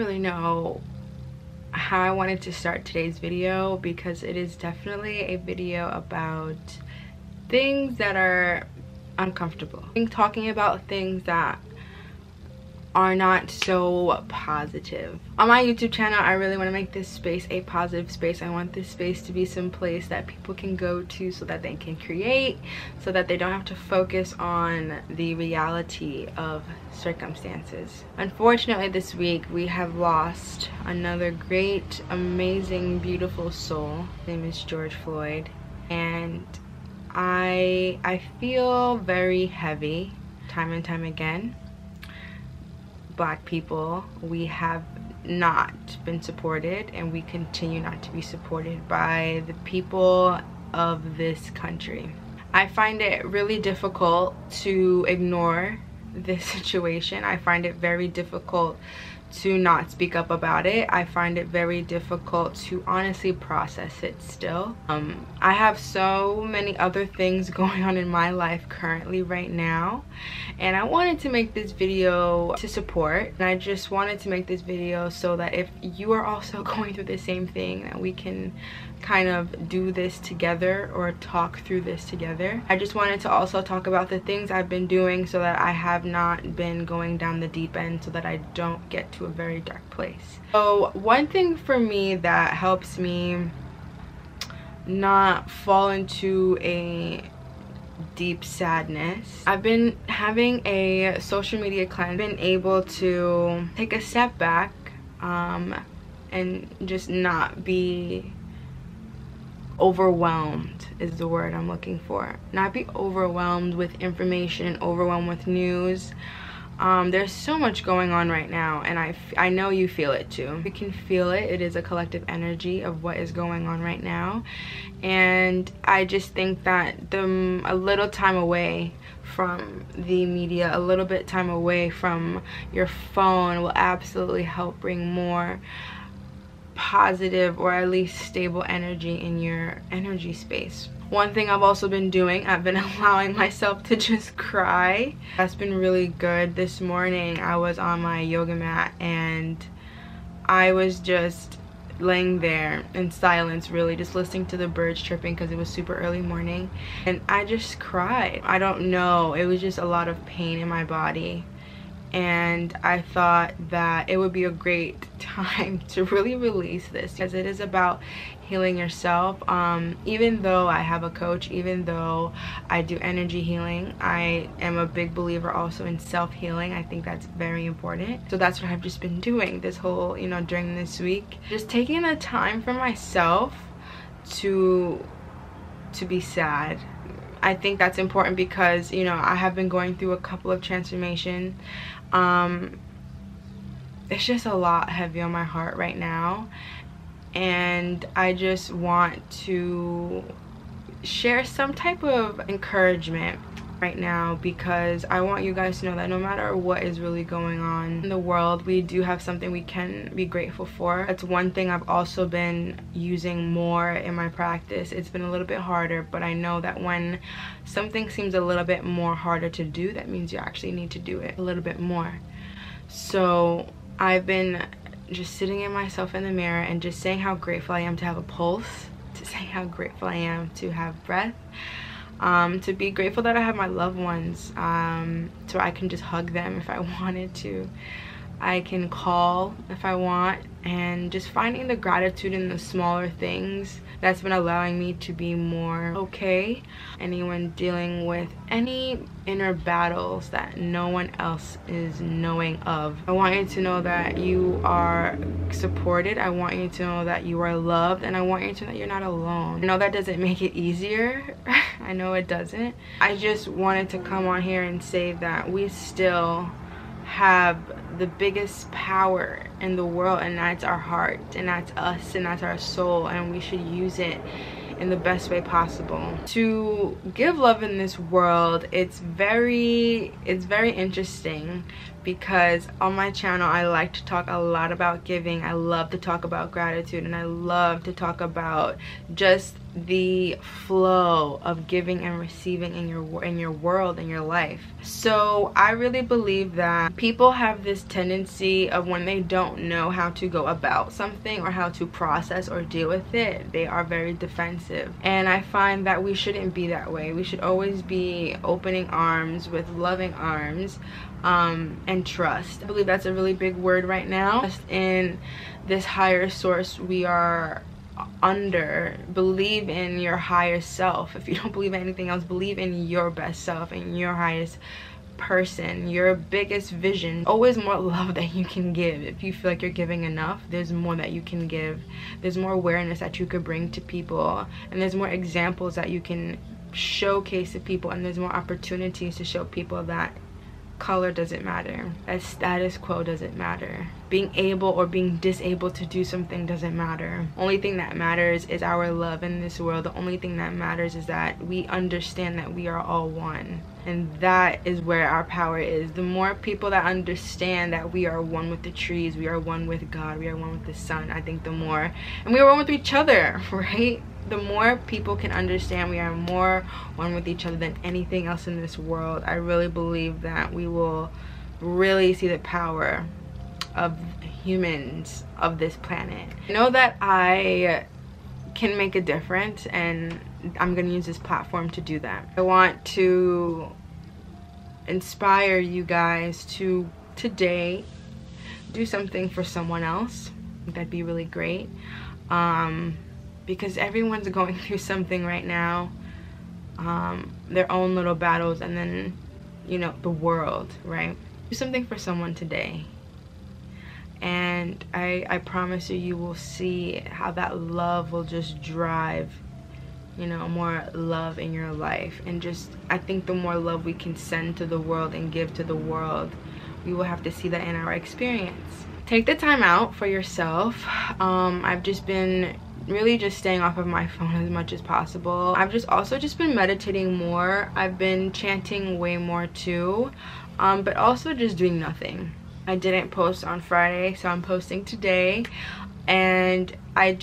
really know how I wanted to start today's video, because it is definitely a video about things that are uncomfortable. I'm talking about things that are not so positive. On my YouTube channel, I really want to make this space a positive space. I want this space to be some place that people can go to so that they can create, so that they don't have to focus on the reality of circumstances. Unfortunately, this week we have lost another great, amazing, beautiful soul. His name is George Floyd, and I feel very heavy time and time again. Black people, we have not been supported, and we continue not to be supported by the people of this country. I find it really difficult to ignore this situation. I find it very difficult to not speak up about it. I find it very difficult to honestly process it still. I have so many other things going on in my life currently right now, and I wanted to make this video to support, and I just wanted to make this video so that if you are also going through the same thing, that we can kind of do this together or talk through this together. I just wanted to also talk about the things I've been doing so that I have not been going down the deep end, so that I don't get to a very dark place. So one thing for me that helps me not fall into a deep sadness, I've been having a social media cleanse. I've been able to take a step back and just not be overwhelmed is the word I'm looking for. Not be overwhelmed with information, overwhelmed with news. There's so much going on right now, and I know you feel it too. We can feel it. It is a collective energy of what is going on right now, and I just think that a little time away from the media, a little bit time away from your phone will absolutely help bring more positive or at least stable energy in your energy space. One thing I've also been doing, I've been allowing myself to just cry. That's been really good. This morning I was on my yoga mat and I was just laying there in silence, really just listening to the birds chirping because it was super early morning, and I just cried. I don't know, it was just a lot of pain in my body, and I thought that it would be a great time to really release this, because it is about healing yourself. Even though I have a coach, even though I do energy healing, I am a big believer also in self-healing. I think that's very important. So that's what I've just been doing this whole, during this week. Just taking the time for myself to be sad. I think that's important because, I have been going through a couple of transformations. It's just a lot heavy on my heart right now, and I just want to share some type of encouragement right now, because I want you guys to know that no matter what is really going on in the world, we do have something we can be grateful for. That's one thing I've also been using more in my practice. It's been a little bit harder, but I know that when something seems a little bit more harder to do, that means you actually need to do it a little bit more. So I've been just sitting at myself in the mirror and just saying how grateful I am to have a pulse, to saying how grateful I am to have breath, to be grateful that I have my loved ones, so I can just hug them if I wanted to. I can call if I want, and just finding the gratitude in the smaller things. That's been allowing me to be more okay. Anyone dealing with any inner battles that no one else is knowing of, I want you to know that you are supported. I want you to know that you are loved, and I want you to know that you're not alone. I know that doesn't make it easier. I know it doesn't. I just wanted to come on here and say that we still have the biggest power in the world, and that's our heart, and that's us, and that's our soul, and we should use it in the best way possible to give love in this world. It's very interesting, because on my channel I like to talk a lot about giving. I love to talk about gratitude, and I love to talk about just the flow of giving and receiving in your world, in your life. So I really believe that people have this tendency of, when they don't know how to go about something or how to process or deal with it, they are very defensive. And I find that we shouldn't be that way. We should always be opening arms, with loving arms, and trust. I believe that's a really big word right now. Just in this higher source we are under. Believe in your higher self. If you don't believe in anything else, believe in your best self and your highest person, your biggest vision. Always more love that you can give. If you feel like you're giving enough, there's more that you can give. There's more awareness that you could bring to people, and there's more examples that you can showcase to people, and there's more opportunities to show people that color doesn't matter, that status quo doesn't matter, being able or being disabled to do something doesn't matter. Only thing that matters is our love in this world. The only thing that matters is that we understand that we are all one, and that is where our power is. The more people that understand that we are one with the trees, we are one with God, we are one with the sun, I think the more, and we are one with each other, right? The more people can understand we are more one with each other than anything else in this world, I really believe that we will really see the power of humans of this planet. I know that I can make a difference, and I'm going to use this platform to do that. I want to inspire you guys to today do something for someone else. That'd be really great. Because everyone's going through something right now, their own little battles, and then, you know, the world, right? Do something for someone today, and I promise you, you will see how that love will just drive, you know, more love in your life. And just, I think the more love we can send to the world and give to the world, we will have to see that in our experience. Take the time out for yourself. I've just been really just staying off of my phone as much as possible. I've just also just been meditating more. I've been chanting way more too, but also just doing nothing. I didn't post on Friday, so I'm posting today. And I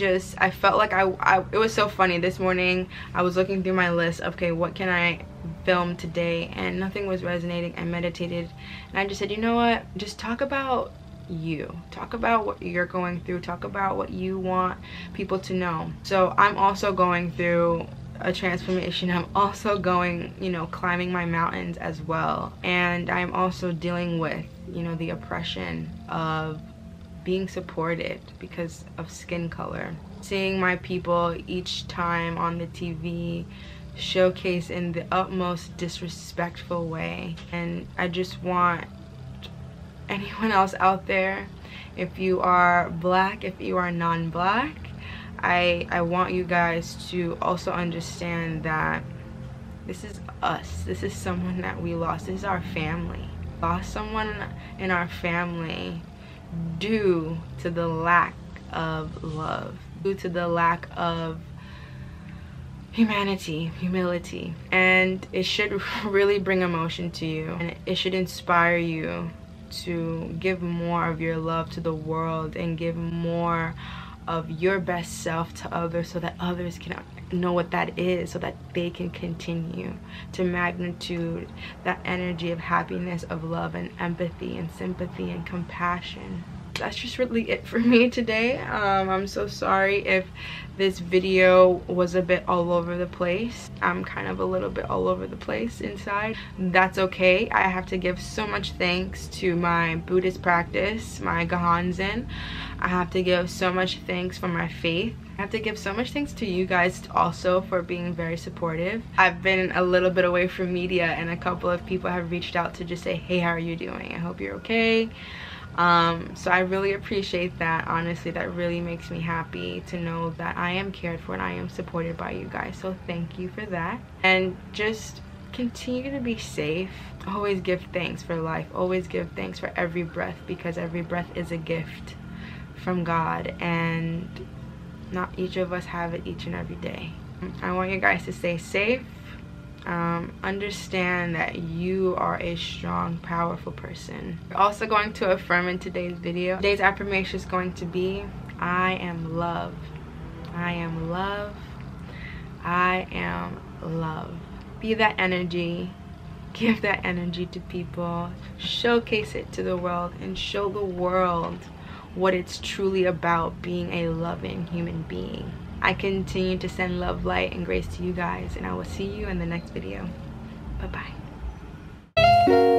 felt like it was so funny. This morning I was looking through my list, okay, what can I film today? And nothing was resonating. I meditated, and I just said, you know what, just talk about you, talk about what you're going through, talk about what you want people to know. So I'm also going through a transformation. I'm also going, you know, climbing my mountains as well, and I'm also dealing with, you know, the oppression of being supported because of skin color. Seeing my people each time on the TV showcased in the utmost disrespectful way, and I just want anyone else out there, if you are black, if you are non-black, I want you guys to also understand that this is us. This is someone that we lost. This is our family. Lost someone in our family due to the lack of love, due to the lack of humanity, humility. And it should really bring emotion to you, and it should inspire you to give more of your love to the world and give more of your best self to others, so that others can know what that is, so that they can continue to magnitude that energy of happiness, of love, and empathy, and sympathy, and compassion. That's just really it for me today. I'm so sorry if this video was a bit all over the place. I'm kind of a little bit all over the place inside. That's okay. I have to give so much thanks to my Buddhist practice, my Gohonzon. I have to give so much thanks for my faith. I have to give so much thanks to you guys also for being very supportive. I've been a little bit away from media, and a couple of people have reached out to just say, hey, how are you doing? I hope you're okay. So I really appreciate that. Honestly, that really makes me happy to know that I am cared for and I am supported by you guys, so thank you for that. And just continue to be safe. Always give thanks for life. Always give thanks for every breath, because every breath is a gift from God, and not each of us have it each and every day. I want you guys to stay safe. Understand that you are a strong, powerful person. You're also going to affirm in today's video. Today's affirmation is going to be, I am love. I am love. I am love. Be that energy, give that energy to people, showcase it to the world, and show the world what it's truly about, being a loving human being. I continue to send love, light, and grace to you guys, and I will see you in the next video. Bye-bye.